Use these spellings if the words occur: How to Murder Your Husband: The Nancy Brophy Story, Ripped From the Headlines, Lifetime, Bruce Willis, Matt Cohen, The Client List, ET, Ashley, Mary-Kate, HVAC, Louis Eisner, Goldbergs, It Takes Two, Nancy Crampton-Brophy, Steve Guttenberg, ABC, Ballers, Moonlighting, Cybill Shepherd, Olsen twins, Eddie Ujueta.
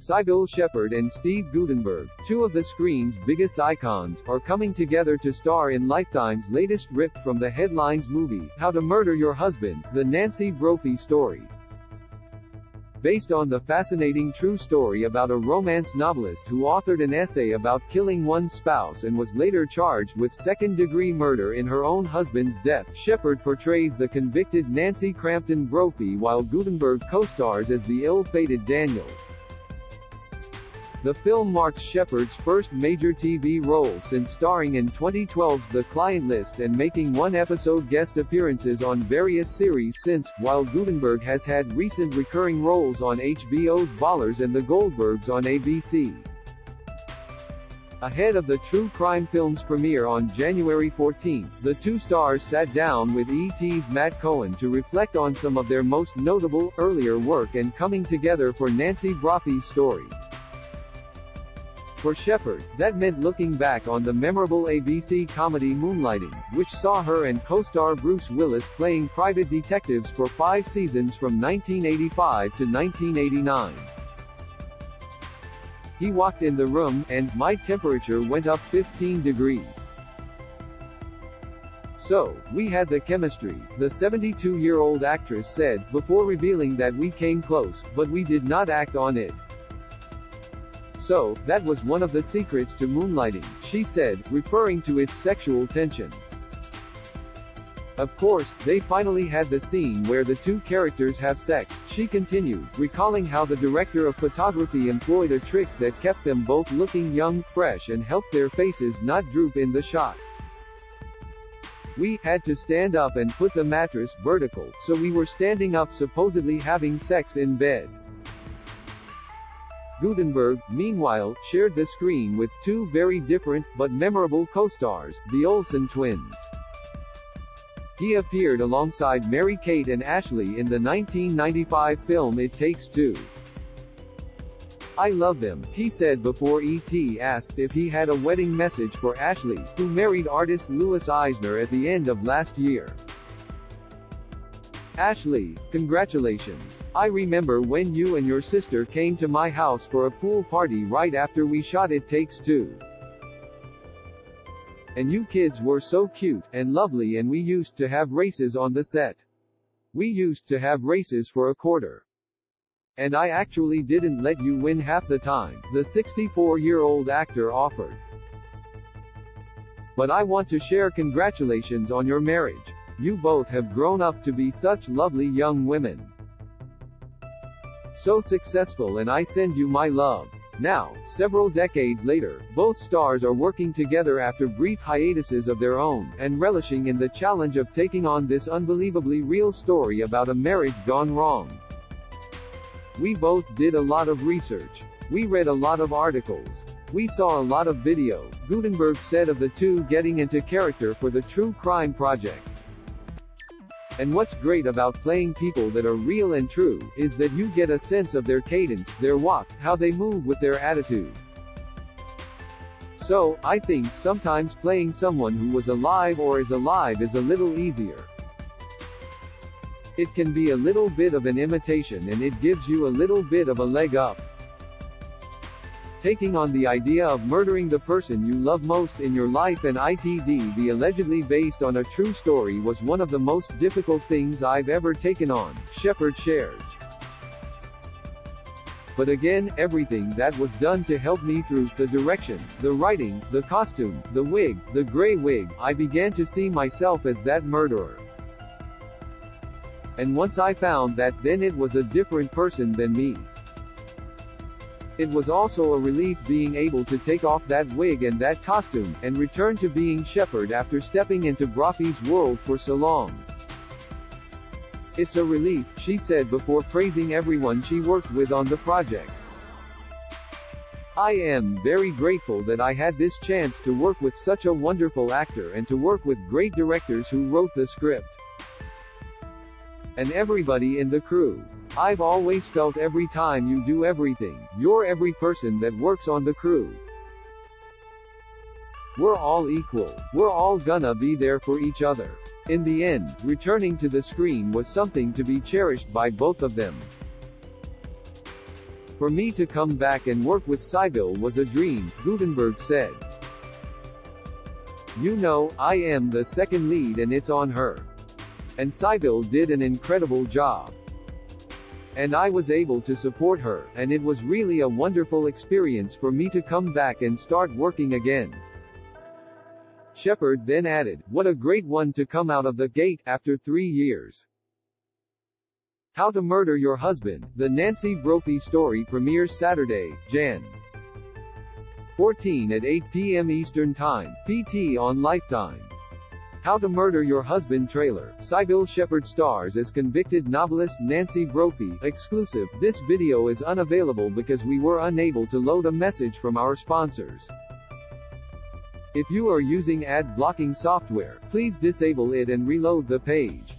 Cybill Shepherd and Steve Guttenberg, two of the screen's biggest icons, are coming together to star in Lifetime's latest Ripped From the Headlines movie, How to Murder Your Husband: The Nancy Brophy Story. Based on the fascinating true story about a romance novelist who authored an essay about killing one's spouse and was later charged with second-degree murder in her own husband's death, Shepherd portrays the convicted Nancy Crampton-Brophy while Guttenberg co-stars as the ill-fated Daniel. The film marks Shepherd's first major TV role since starring in 2012's The Client List and making one-episode guest appearances on various series since, while Guttenberg has had recent recurring roles on HBO's Ballers and The Goldbergs on ABC. Ahead of the true crime film's premiere on January 14, the two stars sat down with ET's Matt Cohen to reflect on some of their most notable, earlier work and coming together for Nancy Brophy's story. For Shepherd, that meant looking back on the memorable ABC comedy Moonlighting, which saw her and co-star Bruce Willis playing private detectives for 5 seasons from 1985 to 1989. He walked in the room, and my temperature went up 15 degrees. So, we had the chemistry, the 72-year-old actress said, before revealing that we came close, but we did not act on it. So, that was one of the secrets to Moonlighting, she said, referring to its sexual tension. Of course, they finally had the scene where the two characters have sex, she continued, recalling how the director of photography employed a trick that kept them both looking young, fresh, and helped their faces not droop in the shot. We had to stand up and put the mattress vertical, so we were standing up, supposedly having sex in bed. Guttenberg, meanwhile, shared the screen with two very different, but memorable co-stars, the Olsen twins. He appeared alongside Mary-Kate and Ashley in the 1995 film It Takes Two. I love them, he said before E.T. asked if he had a wedding message for Ashley, who married artist Louis Eisner at the end of last year. Ashley, congratulations. I remember when you and your sister came to my house for a pool party right after we shot It Takes Two. And you kids were so cute and lovely, and we used to have races on the set. We used to have races for a quarter. And I actually didn't let you win half the time, the 64-year-old actor offered. But I want to share congratulations on your marriage. You both have grown up to be such lovely young women. So successful, and I send you my love. Now, several decades later, both stars are working together after brief hiatuses of their own, and relishing in the challenge of taking on this unbelievably real story about a marriage gone wrong. We both did a lot of research. We read a lot of articles. We saw a lot of video, Guttenberg said of the two getting into character for the true crime project. And what's great about playing people that are real and true, is that you get a sense of their cadence, their walk, how they move with their attitude. So, I think sometimes playing someone who was alive or is alive is a little easier. It can be a little bit of an imitation, and it gives you a little bit of a leg up. Taking on the idea of murdering the person you love most in your life and ITD the allegedly based on a true story was one of the most difficult things I've ever taken on, Shepherd shared. But again, everything that was done to help me through, the direction, the writing, the costume, the wig, the gray wig, I began to see myself as that murderer. And once I found that, then it was a different person than me. It was also a relief being able to take off that wig and that costume, and return to being Shepherd after stepping into Brophy's world for so long. It's a relief, she said before praising everyone she worked with on the project. I am very grateful that I had this chance to work with such a wonderful actor and to work with great directors who wrote the script. And everybody in the crew. I've always felt every time you do everything, you're every person that works on the crew. We're all equal. We're all gonna be there for each other. In the end, returning to the screen was something to be cherished by both of them. For me to come back and work with Cybill was a dream," Guttenberg said. "You know, I am the second lead and it's on her. And Cybill did an incredible job. And I was able to support her, and it was really a wonderful experience for me to come back and start working again." Shepherd then added, "What a great one to come out of the gate, after 3 years." How to Murder Your Husband: The Nancy Brophy Story premieres Saturday, Jan. 14 at 8 p.m. Eastern Time, PT on Lifetime. How to Murder Your Husband trailer. Cybill Shepherd stars as convicted novelist Nancy Brophy. Exclusive. This video is unavailable because we were unable to load a message from our sponsors. If you are using ad blocking software, please disable it and reload the page.